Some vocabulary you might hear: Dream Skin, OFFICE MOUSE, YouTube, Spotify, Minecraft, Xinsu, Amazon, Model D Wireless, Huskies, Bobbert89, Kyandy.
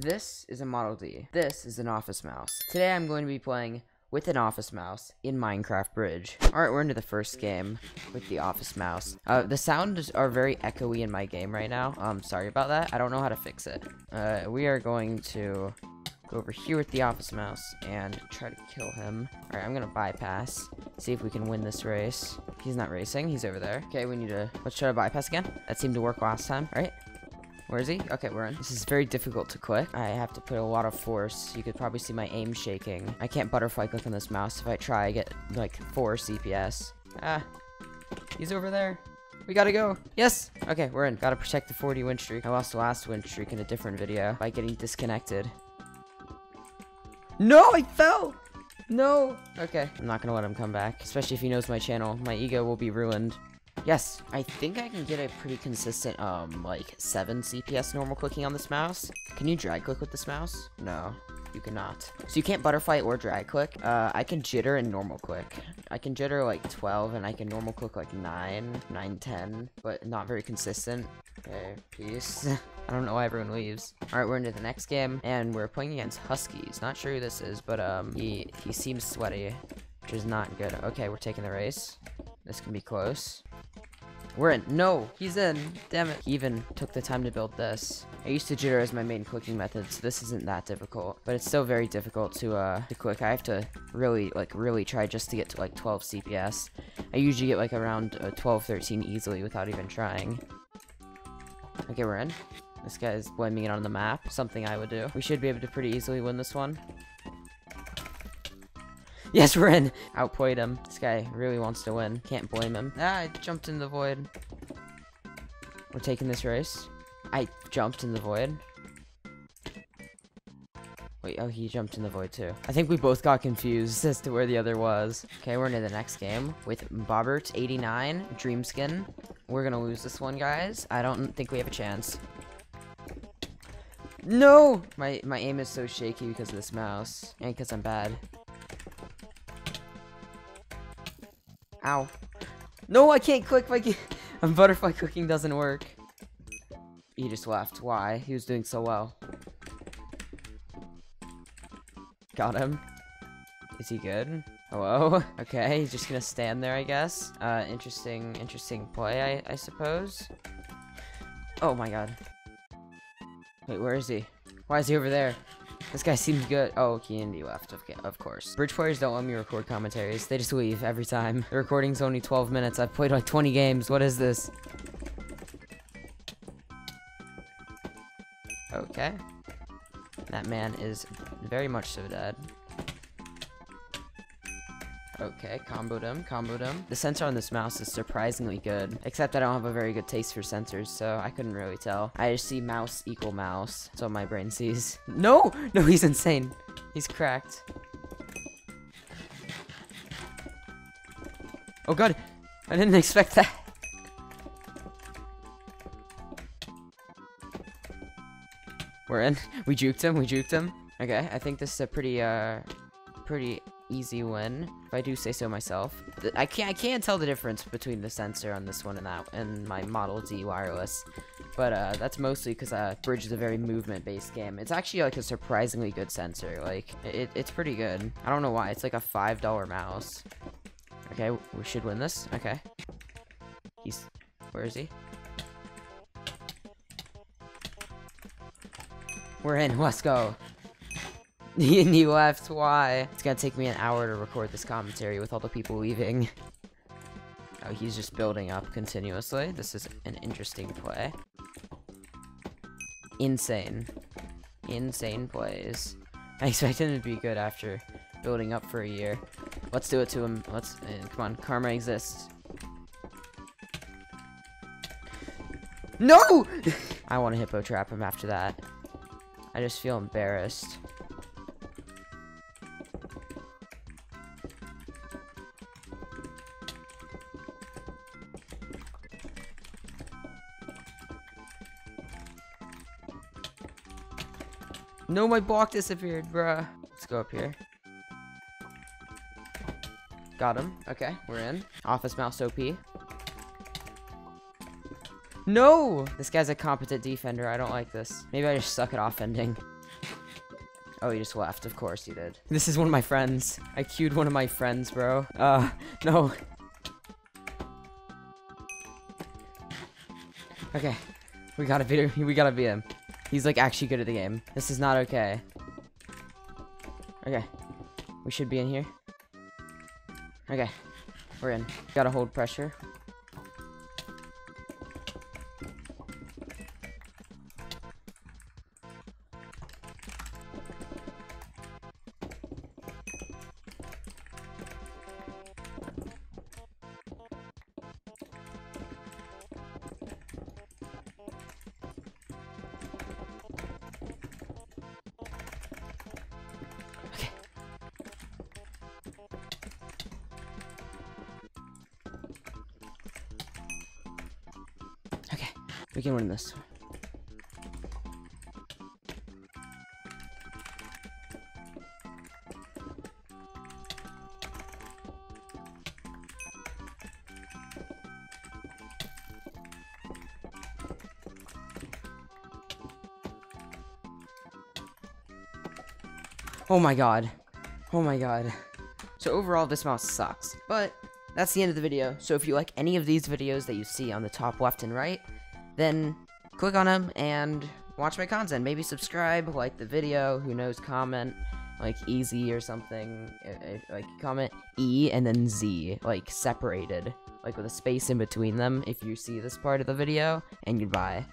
This is a Model D. This is an office mouse. Today I'm going to be playing with an office mouse in Minecraft Bridge. Alright, we're into the first game with the office mouse. The sounds are very echoey in my game right now. Sorry about that. I don't know how to fix it. We are going to go over here with the office mouse and try to kill him. Alright, I'm gonna bypass. See if we can win this race. He's not racing. He's over there. Okay, we need to... Let's try to bypass again. That seemed to work last time, right? Where is he? Okay, we're in. This is very difficult to click. I have to put a lot of force. You could probably see my aim shaking. I can't butterfly click on this mouse. If I try, I get, like, 4 CPS. Ah. He's over there. We gotta go. Yes! Okay, we're in. Gotta protect the 40 win streak. I lost the last win streak in a different video by getting disconnected. No, I fell! No! Okay. I'm not gonna let him come back. Especially if he knows my channel. My ego will be ruined. Yes, I think I can get a pretty consistent, like, 7 CPS normal clicking on this mouse. Can you drag click with this mouse? No, you cannot. So you can't butterfly or drag click. I can jitter and normal click. I can jitter, like, 12, and I can normal click, like, 9, 10, but not very consistent. Okay, peace. I don't know why everyone leaves. All right, we're into the next game, and we're playing against Huskies. Not sure who this is, but, he seems sweaty, which is not good. Okay, we're taking the race. This can be close. We're in. No, he's in. Damn it. He even took the time to build this. I used to jitter as my main clicking method, so this isn't that difficult. But it's still very difficult to click. I have to really try just to get to, like, 12 CPS. I usually get, like, around 12, 13 easily without even trying. Okay, we're in. This guy is blaming it on the map. Something I would do. We should be able to pretty easily win this one. Yes, we're in! Outplayed him. This guy really wants to win. Can't blame him. Ah, I jumped in the void. We're taking this race. I jumped in the void. Wait, oh, he jumped in the void too. I think we both got confused as to where the other was. Okay, we're into the next game with Bobbert89, Dream Skin. We're gonna lose this one, guys. I don't think we have a chance. No! My aim is so shaky because of this mouse. And because I'm bad. Ow. No, I can't click my butterfly clicking doesn't work. He just left. Why? He was doing so well. Got him. Is he good? Hello? Okay, he's just gonna stand there, I guess. Interesting play, I suppose. Oh my god. Wait, where is he? Why is he over there? This guy seems good. Oh, Kyandy left. Okay, of course. Bridge players don't let me record commentaries. They just leave every time. The recording's only 12 minutes. I've played like 20 games. What is this? Okay. That man is very much so dead. Okay, comboed him. The sensor on this mouse is surprisingly good, except I don't have a very good taste for sensors, so I couldn't really tell. I just see mouse equal mouse. That's what my brain sees. No! No, he's insane. He's cracked. Oh god, I didn't expect that. We're in. We juked him. Okay, I think this is a pretty easy win, if I do say so myself. I can't tell the difference between the sensor on this one and that, and my Model D Wireless, but that's mostly because Bridge is a very movement-based game. It's actually like a surprisingly good sensor. Like it's pretty good. I don't know why. It's like a $5 mouse. Okay, we should win this. Okay, where is he? We're in. Let's go. And he left. Why? It's gonna take me an hour to record this commentary with all the people leaving. Oh, he's just building up continuously. This is an interesting play. Insane plays. I expect him to be good after building up for a year. Let's do it to him. Come on, karma exists. No! I want to hippo trap him after that. I just feel embarrassed. No, my block disappeared, bruh. Let's go up here. Got him. Okay, we're in. Office mouse OP. No! This guy's a competent defender. I don't like this. Maybe I just suck at offending. Oh, he just left. Of course he did. This is one of my friends. I queued one of my friends, bro. No. Okay. We gotta beat him. He's, like, actually good at the game. This is not okay. Okay. We should be in here. Okay. We're in. Gotta hold pressure. We can win this. Oh my god. Oh my god. So overall, this mouse sucks. But that's the end of the video. So if you like any of these videos that you see on the top left and right, then click on them and watch my content. Maybe subscribe, like the video, who knows, comment, like, easy or something. Like, comment E and then Z, like, separated, like, with a space in between them if you see this part of the video, and goodbye.